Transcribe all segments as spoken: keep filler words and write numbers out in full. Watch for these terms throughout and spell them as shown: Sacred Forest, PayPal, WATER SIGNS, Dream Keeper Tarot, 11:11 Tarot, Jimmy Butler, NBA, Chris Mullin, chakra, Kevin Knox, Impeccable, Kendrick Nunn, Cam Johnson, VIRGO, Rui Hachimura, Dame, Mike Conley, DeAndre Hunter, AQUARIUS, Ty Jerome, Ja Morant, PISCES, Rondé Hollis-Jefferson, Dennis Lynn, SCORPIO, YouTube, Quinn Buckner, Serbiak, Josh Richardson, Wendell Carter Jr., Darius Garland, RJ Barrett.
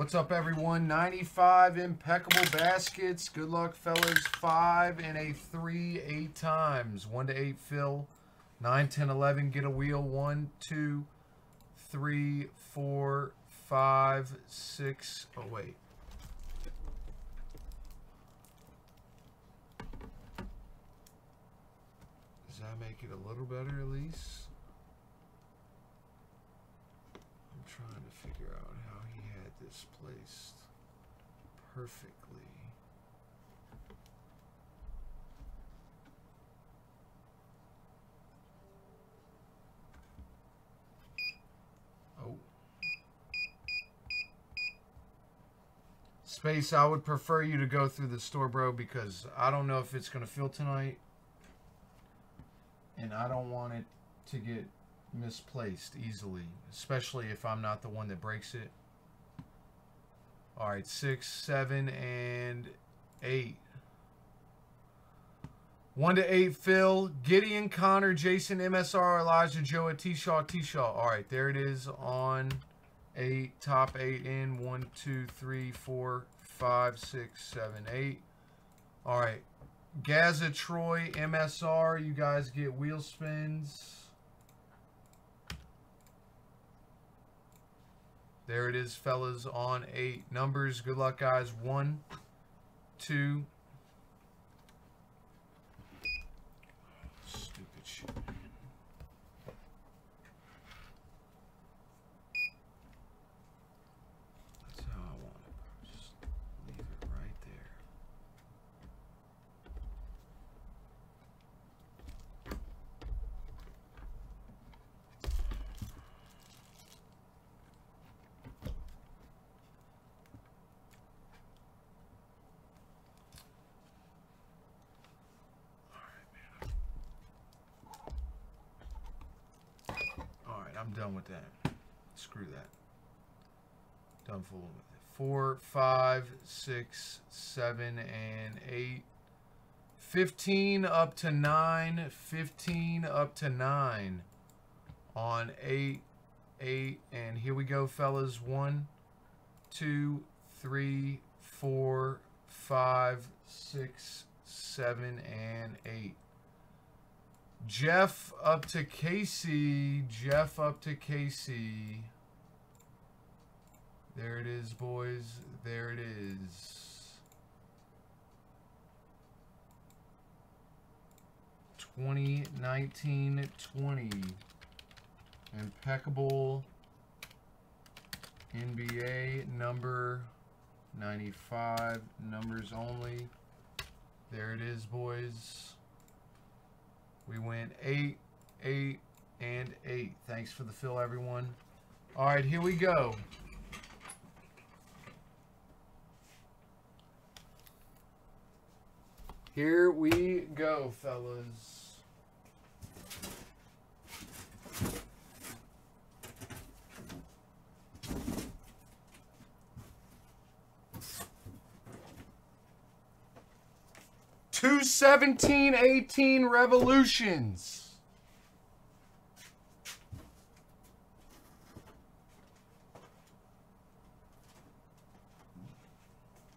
What's up, everyone? ninety-five impeccable baskets. Good luck, fellas. Five and a three, eight times. One to eight, fill. Nine, ten, eleven. Get a wheel. One, two, three, four, five, six. Oh, wait. Does that make it a little better, at least? I'm trying to figure out how he had this placed perfectly. Oh. Space, I would prefer you to go through the store, bro, because I don't know if it's going to fill tonight. And I don't want it to get misplaced easily, especially if I'm not the one that breaks it. All right, six, seven, and eight. One to eight, Phil, Gideon, Connor, Jason, M S R, Elijah, Joe, T-Shaw, T-Shaw. All right, there it is on eight, top eight in. One, two, three, four, five, six, seven, eight. All right, Gaza, Troy, M S R, you guys get wheel spins. There it is, fellas, on eight. Numbers, good luck, guys. One, two. Stupid shit. That's how I want it. Just leave it right there. I'm done with that. Screw that. Done fooling with it. Four, five, six, seven, and eight. Fifteen up to nine. Fifteen up to nine. On eight, eight, and here we go, fellas. One, two, three, four, five, six, seven, and eight. Jeff up to Casey. Jeff up to Casey. There it is, boys. There it is. twenty nineteen twenty. Impeccable. N B A number ninety-five. Numbers only. There it is, boys. We went eight, eight, and eight. Thanks for the fill, everyone. All right, here we go. Here we go, fellas. two seventeen eighteen Revolutions.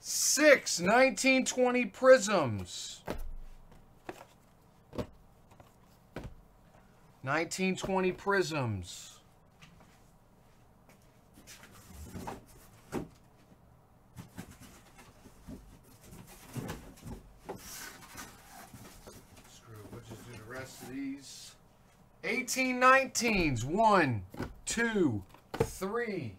Six nineteen twenty Prisms. nineteen twenty Prisms. These eighteen nineteens. One, two, three.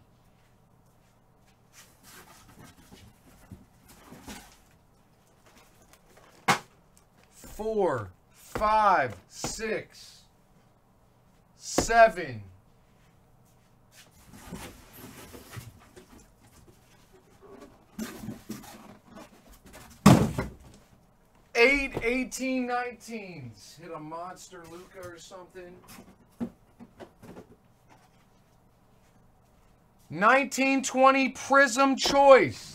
Four, five, six, seven. Eight eighteen nineteens. Hit a monster Luka or something. nineteen twenty Prism Choice.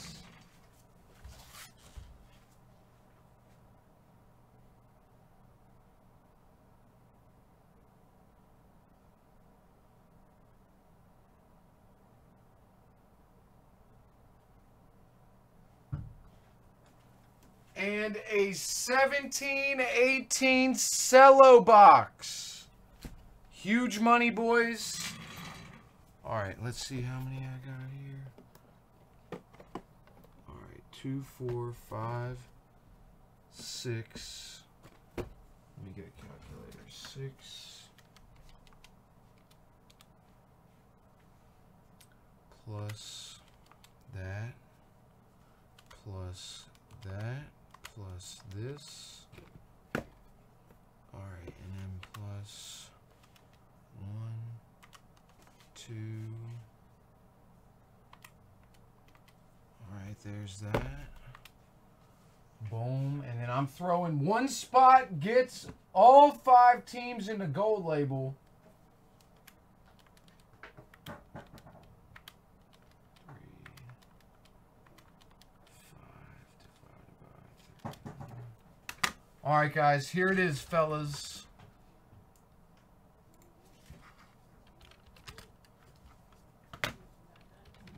And a seventeen eighteen cello box. Huge money, boys. All right, let's see how many I got here. All right, two, four, five, six. Let me get a calculator. Six plus that plus that plus this. All right, and then plus one, two. All right, there's that. Boom, and then I'm throwing one spot gets all five teams in the gold label. All right, guys, here it is, fellas.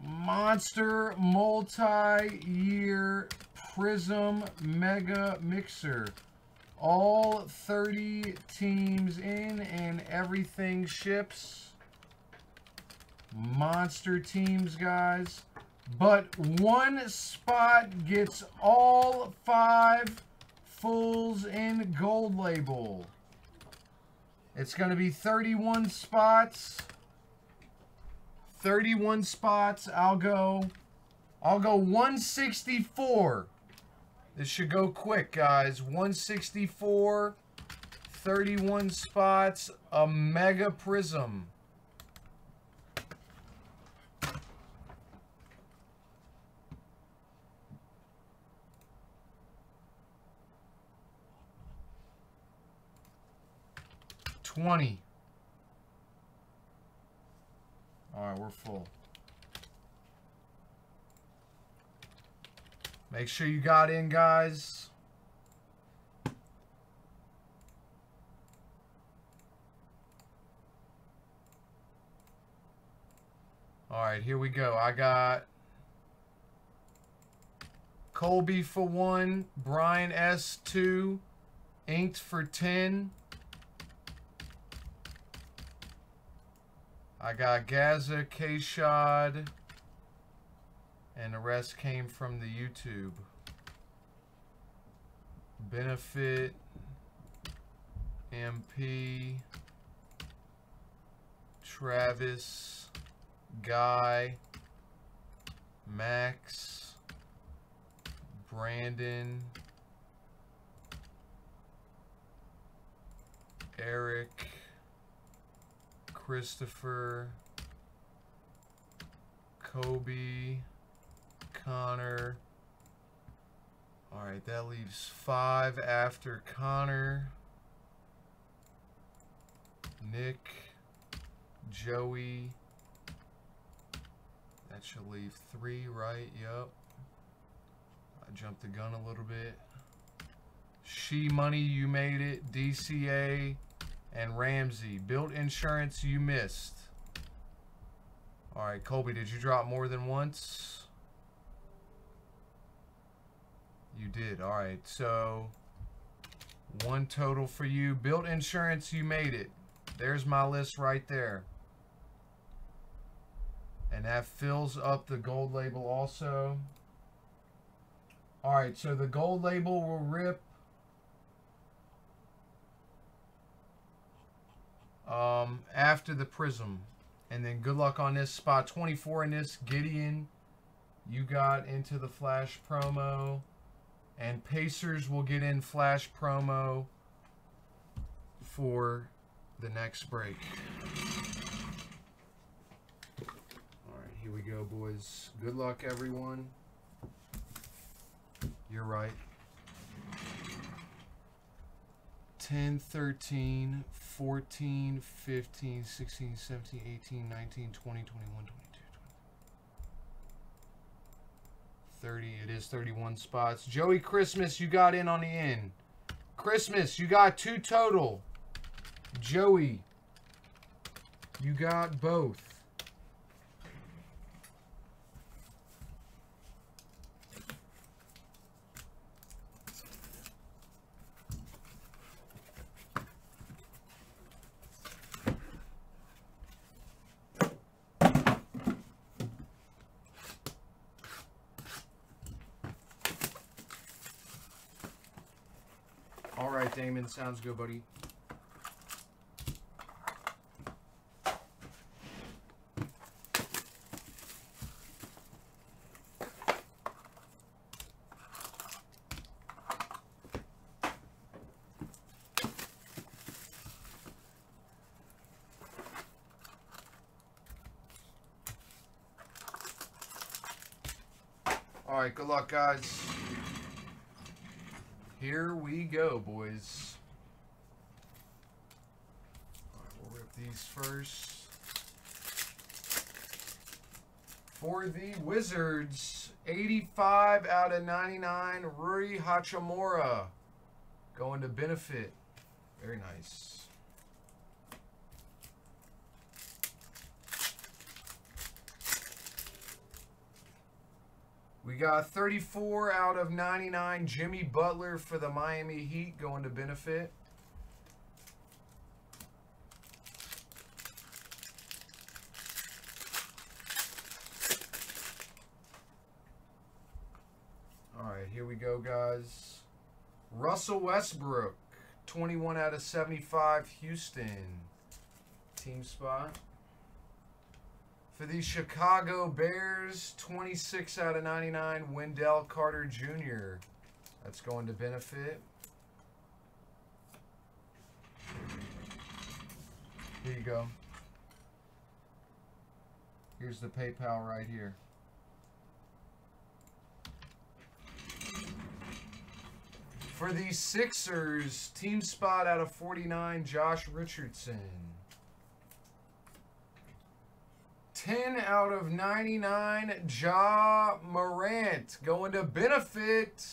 Monster multi-year Prism Mega Mixer. All thirty teams in and everything ships. Monster teams, guys. But one spot gets all five fulls in gold label. It's going to be thirty-one spots. thirty-one spots. I'll go. I'll go one sixty-four. This should go quick, guys. one sixty-four. thirty-one spots. A mega prism. twenty. All right, we're full. Make sure you got in, guys. All right, here we go. I got Colby for one, Brian S. two, Inked for ten. I got Gaza, K-Shod, and the rest came from the YouTube. Benefit, M P, Travis, Guy, Max, Brandon, Eric, Christopher, Kobe, Connor. All right, that leaves five after Connor. Nick, Joey. That should leave three, right? Yep. I jumped the gun a little bit. She Money, you made it. D C A. And Ramsey. Built Insurance, you missed. All right, Colby, did you drop more than once? You did. All right, so one total for you. Built Insurance, you made it. There's my list right there. And that fills up the gold label also. All right, so the gold label will rip. Um, after the prism. And then good luck on this spot. twenty-four in this. Gideon, you got into the flash promo. And Pacers will get in flash promo for the next break. All right, here we go, boys. Good luck, everyone. You're right. ten, thirteen, fourteen, fifteen, sixteen, seventeen, eighteen, nineteen, twenty, twenty-one, twenty-two, twenty-three, thirty. It is thirty-one spots. Joey Christmas, you got in on the end. Christmas, you got two total. Joey, you got both. it, Damon. Sounds good, buddy. All right, good luck, guys. Here we go, boys. All right, we'll rip these first. For the Wizards, eighty-five out of ninety-nine, Rui Hachimura going to benefit. Very nice. We got thirty-four out of ninety-nine, Jimmy Butler for the Miami Heat going to benefit. All right, here we go, guys. Russell Westbrook, twenty-one out of seventy-five, Houston. Team spot. For the Chicago Bears, twenty-six out of ninety-nine, Wendell Carter Junior That's going to benefit. Here you go. Here's the PayPal right here. For the Sixers, team spot out of forty-nine, Josh Richardson. ten out of ninety-nine, Ja Morant going to benefit.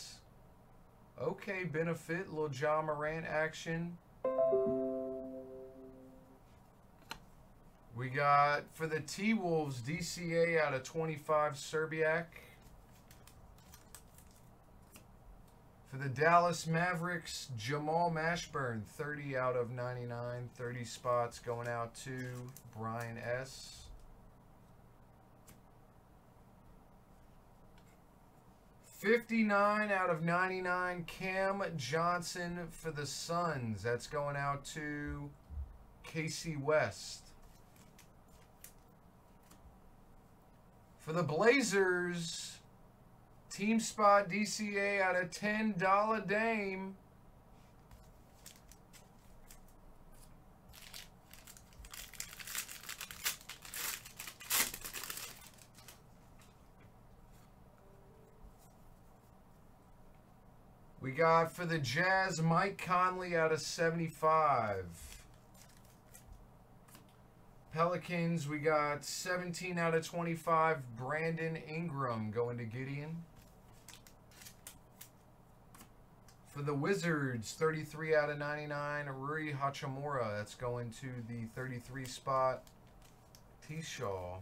Okay, benefit. Little Ja Morant action. We got for the T-Wolves, D C A out of twenty-five, Serbiak. For the Dallas Mavericks, Jamal Mashburn, thirty out of ninety-nine. thirty spots going out to Brian S. fifty-nine out of ninety-nine, Cam Johnson for the Suns. That's going out to Casey West. For the Blazers, team spot D C A out of ten, Dame. We got for the Jazz, Mike Conley out of seventy-five. Pelicans, we got seventeen out of twenty-five, Brandon Ingram going to Gideon. For the Wizards, thirty-three out of ninety-nine, Rui Hachimura. That's going to the thirty-three spot, T-Shaw.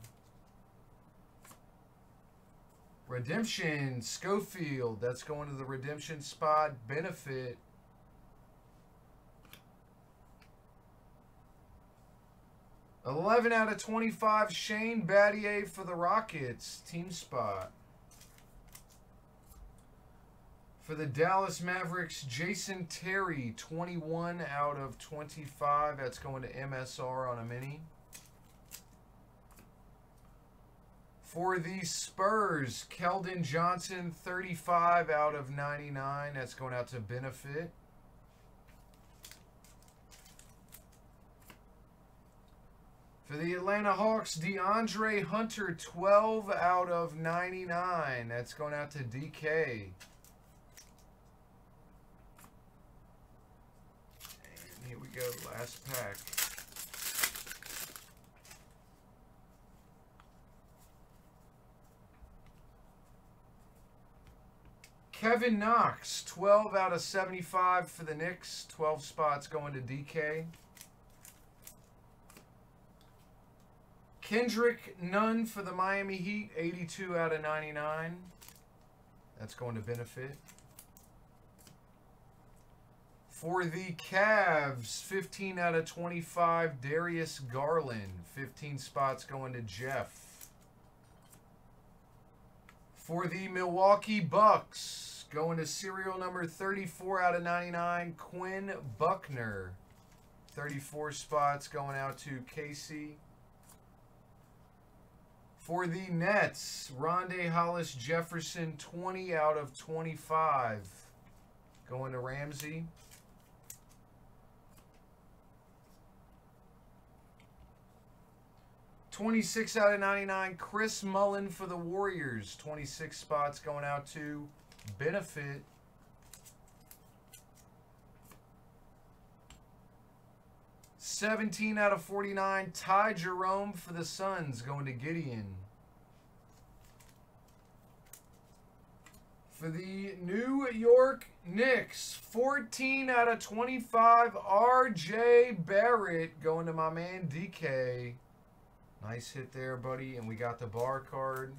Redemption, Schofield. That's going to the redemption spot. Benefit. eleven out of twenty-five, Shane Battier for the Rockets. Team spot. For the Dallas Mavericks, Jason Terry, twenty-one out of twenty-five. That's going to M S R on a mini. For the Spurs, Keldon Johnson, thirty-five out of ninety-nine. That's going out to benefit. For the Atlanta Hawks, DeAndre Hunter, twelve out of ninety-nine. That's going out to D K. And here we go, last pack. Kevin Knox, twelve out of seventy-five for the Knicks. twelve spots going to D K. Kendrick Nunn for the Miami Heat, eighty-two out of ninety-nine. That's going to benefit. For the Cavs, fifteen out of twenty-five, Darius Garland. fifteen spots going to Jeff. For the Milwaukee Bucks, Going to serial number thirty-four out of ninety-nine, Quinn Buckner. thirty-four spots going out to Casey. For the Nets, Rondé Hollis-Jefferson, twenty out of twenty-five. Going to Ramsey. twenty-six out of ninety-nine, Chris Mullin for the Warriors. twenty-six spots going out to Benefit. seventeen out of forty-nine, Ty Jerome for the Suns, going to Gideon. For the New York Knicks, fourteen out of twenty-five, R J Barrett, going to my man D K. Nice hit there, buddy. And we got the bar card.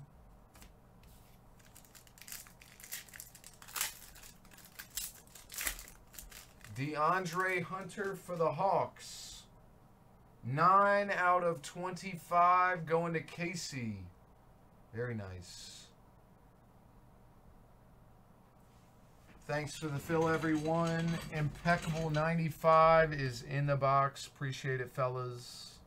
DeAndre Hunter for the Hawks. nine out of twenty-five going to Casey. Very nice. Thanks for the fill, everyone. Impeccable ninety-five is in the box. Appreciate it, fellas.